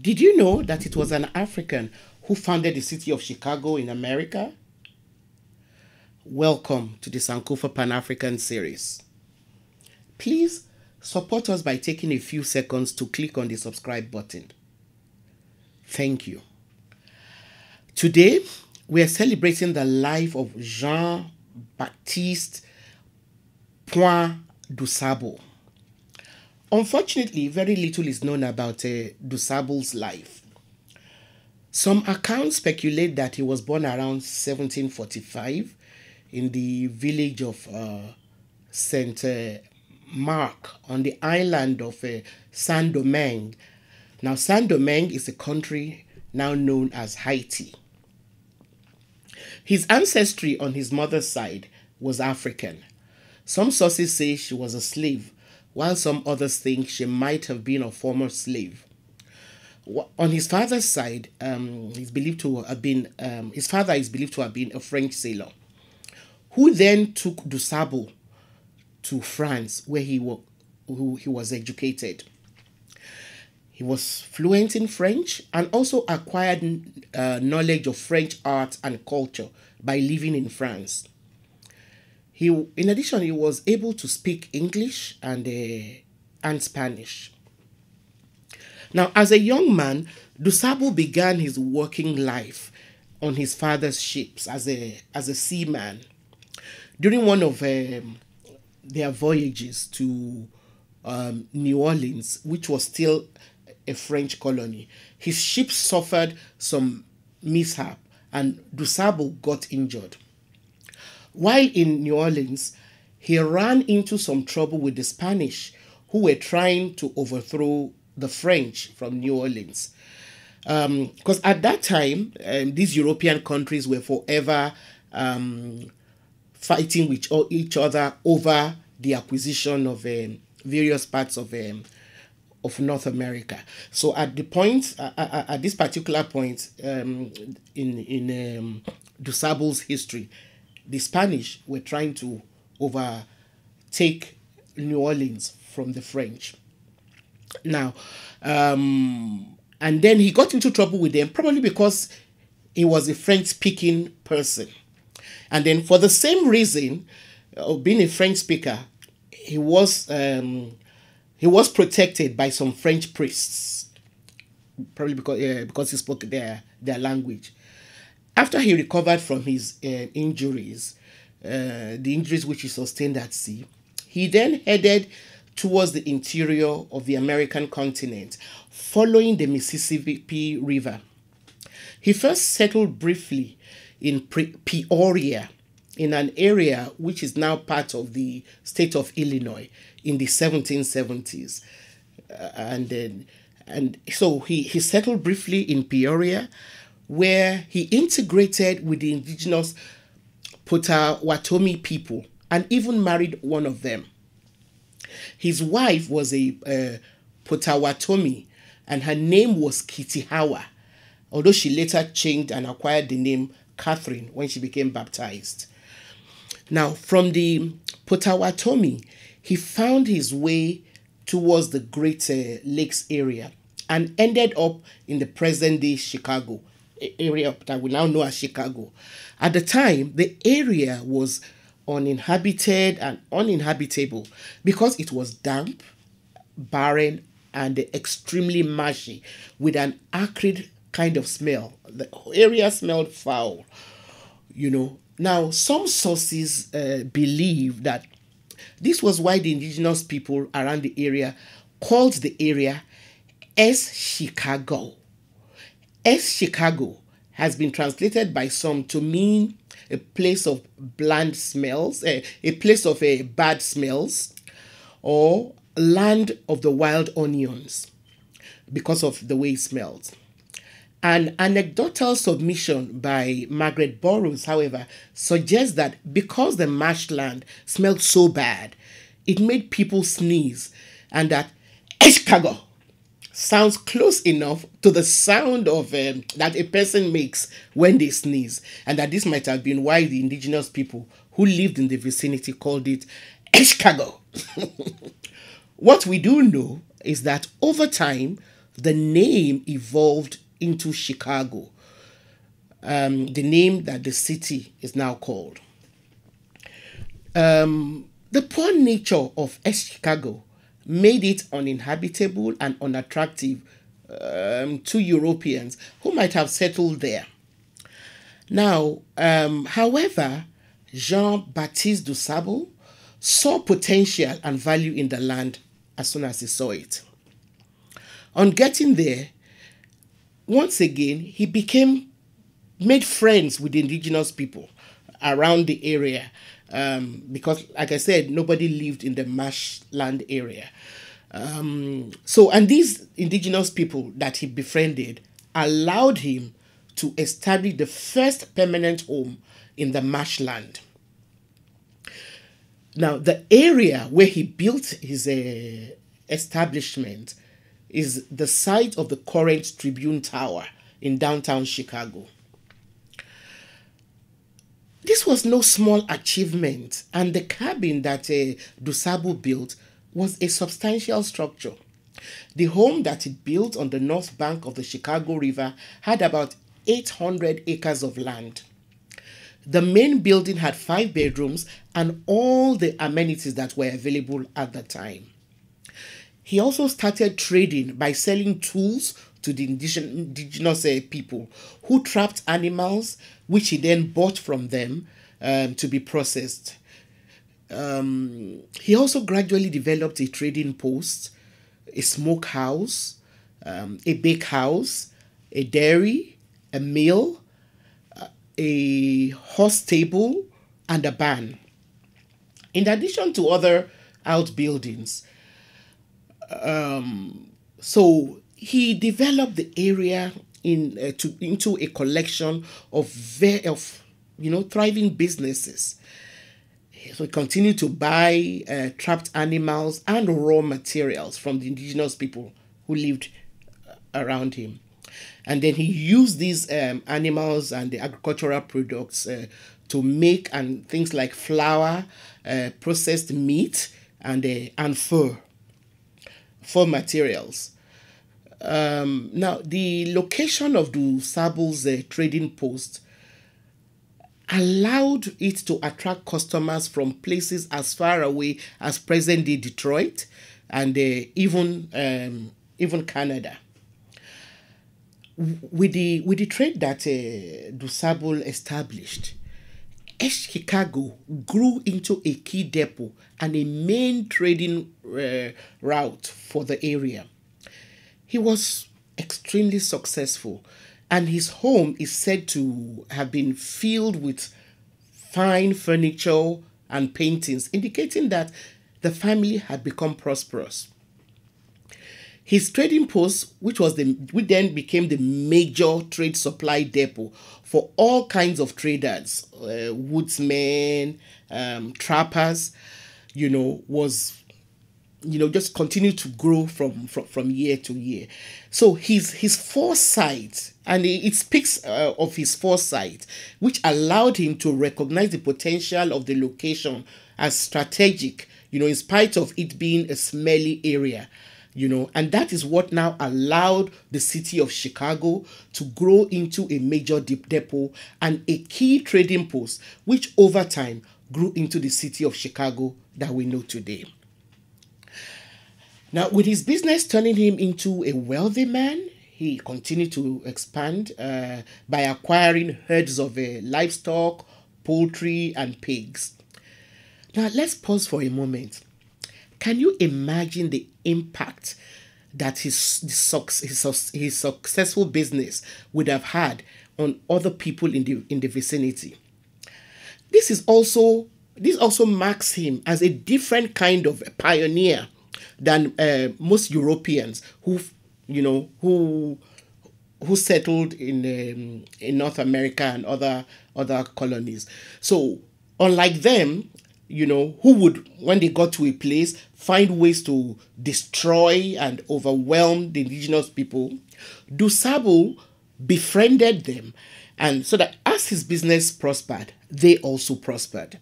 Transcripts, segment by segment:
Did you know that it was an African who founded the city of Chicago in America? Welcome to the Sankofa Pan-African Series. Please support us by taking a few seconds to click on the subscribe button. Thank you. Today, we are celebrating the life of Jean Baptiste Point du Sable. Unfortunately, very little is known about Du Sable's life. Some accounts speculate that he was born around 1745 in the village of Saint-Marc on the island of Saint-Domingue. Now, Saint-Domingue is a country now known as Haiti. His ancestry on his mother's side was African. Some sources say she was a slave, while some others think she might have been a former slave. On his father's side, his father is believed to have been a French sailor, who then took Du Sable to France, where he was educated. He was fluent in French and also acquired knowledge of French art and culture by living in France. In addition, he was able to speak English and Spanish. Now, as a young man, Du Sable began his working life on his father's ships as a seaman. During one of their voyages to New Orleans, which was still a French colony, his ship suffered some mishap and Du Sable got injured. While in New Orleans, he ran into some trouble with the Spanish, who were trying to overthrow the French from New Orleans. Because at that time, these European countries were forever fighting with each other over the acquisition of various parts of North America. So at this particular point in Du Sable's history, the Spanish were trying to overtake New Orleans from the French. Now, and then he got into trouble with them, probably because he was a French-speaking person. And then for the same reason, of being a French speaker, he was protected by some French priests, probably because he spoke their language. After he recovered from his injuries, the injuries which he sustained at sea, he then headed towards the interior of the American continent, following the Mississippi River. He first settled briefly in Peoria, in an area which is now part of the state of Illinois, in the 1770s. So he settled briefly in Peoria, where he integrated with the indigenous Potawatomi people and even married one of them. His wife was a Potawatomi, and her name was Kitihawa, although she later changed and acquired the name Catherine when she became baptized. Now, from the Potawatomi, he found his way towards the Great Lakes area and ended up in the present-day Chicago, area that we now know as Chicago. At the time, the area was uninhabited and uninhabitable because it was damp, barren, and extremely marshy, with an acrid kind of smell. The area smelled foul, you know. Now, some sources believe that this was why the indigenous people around the area called the area Eschicago. Eshkago has been translated by some to mean a place of bland smells, a place of bad smells, or land of the wild onions, because of the way it smells. An anecdotal submission by Margaret Burrows, however, suggests that because the marshland smelled so bad, it made people sneeze, and that Eshkago sounds close enough to the sound of that a person makes when they sneeze, and that this might have been why the indigenous people who lived in the vicinity called it Eshkago. What we do know is that over time, the name evolved into Chicago, the name that the city is now called. The poor nature of Eschicago made it uninhabitable and unattractive to Europeans who might have settled there. Now, however, Jean Baptiste du Sable saw potential and value in the land as soon as he saw it. On getting there, once again, he made friends with the indigenous people around the area, because, like I said, nobody lived in the marshland area. And these indigenous people that he befriended allowed him to establish the first permanent home in the marshland. Now, the area where he built his establishment is the site of the current Tribune Tower in downtown Chicago. This was no small achievement, and the cabin that du Sable built was a substantial structure. The home that he built on the north bank of the Chicago River had about 800 acres of land. The main building had 5 bedrooms and all the amenities that were available at the time. He also started trading by selling tools to the indigenous people who trapped animals, which he then bought from them to be processed. He also gradually developed a trading post, a smokehouse, a bakehouse, a dairy, a mill, a horse stable, and a barn. In addition to other outbuildings, so he developed the area into a collection of thriving businesses. So he continued to buy trapped animals and raw materials from the indigenous people who lived around him. And then he used these animals and the agricultural products to make things like flour, processed meat, and fur. For materials. Now, the location of du Sable's trading post allowed it to attract customers from places as far away as present-day Detroit and even Canada. With the trade that du Sable established, Eschicago grew into a key depot and a main trading route for the area. He was extremely successful, and his home is said to have been filled with fine furniture and paintings, indicating that the family had become prosperous. His trading post, which then became the major trade supply depot for all kinds of traders, woodsmen, trappers, just continued to grow from year to year. So his foresight, and it speaks of his foresight, which allowed him to recognize the potential of the location as strategic, in spite of it being a smelly area. And that is what now allowed the city of Chicago to grow into a major depot and a key trading post, which over time grew into the city of Chicago that we know today. Now, with his business turning him into a wealthy man, he continued to expand by acquiring herds of livestock, poultry, and pigs. Now, let's pause for a moment. Can you imagine the impact that his successful business would have had on other people in the vicinity? This also marks him as a different kind of a pioneer than most Europeans who settled in North America and other colonies. So unlike them, who would, when they got to a place, find ways to destroy and overwhelm the indigenous people, du Sable befriended them, and so that as his business prospered, they also prospered.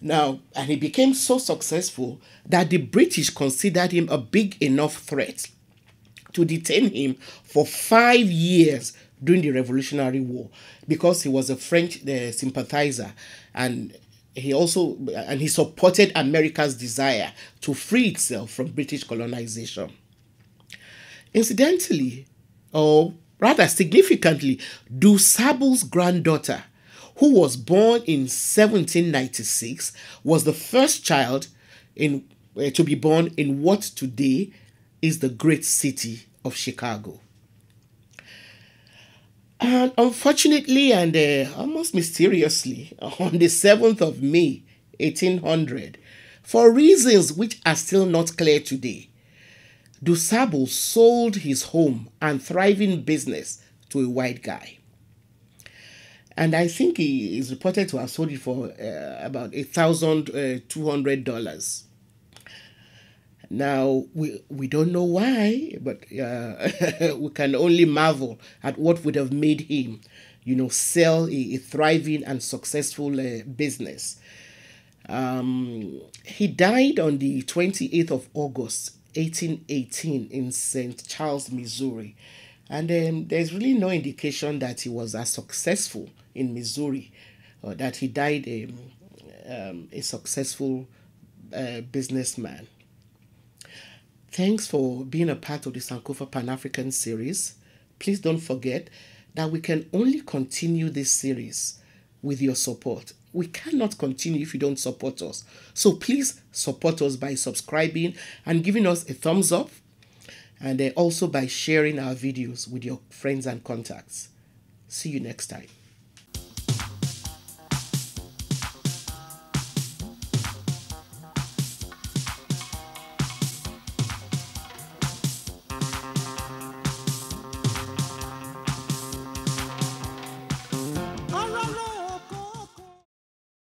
Now, and he became so successful that the British considered him a big enough threat to detain him for 5 years during the Revolutionary War, because he was a French sympathizer, and he supported America's desire to free itself from British colonization. Incidentally, or rather significantly, Du Sable's granddaughter, who was born in 1796, was the first child to be born in what today is the great city of Chicago. And unfortunately, and almost mysteriously, on the 7th of May, 1800, for reasons which are still not clear today, Du Sable sold his home and thriving business to a white guy. And I think he is reported to have sold it for about $1,200. Now, we don't know why, but we can only marvel at what would have made him, you know, sell a thriving and successful business. He died on the 28th of August, 1818 in St. Charles, Missouri. And there's really no indication that he was as successful in Missouri, or that he died a successful businessman. Thanks for being a part of the Sankofa Pan-African series. Please don't forget that we can only continue this series with your support. We cannot continue if you don't support us. So please support us by subscribing and giving us a thumbs up, and also by sharing our videos with your friends and contacts. See you next time.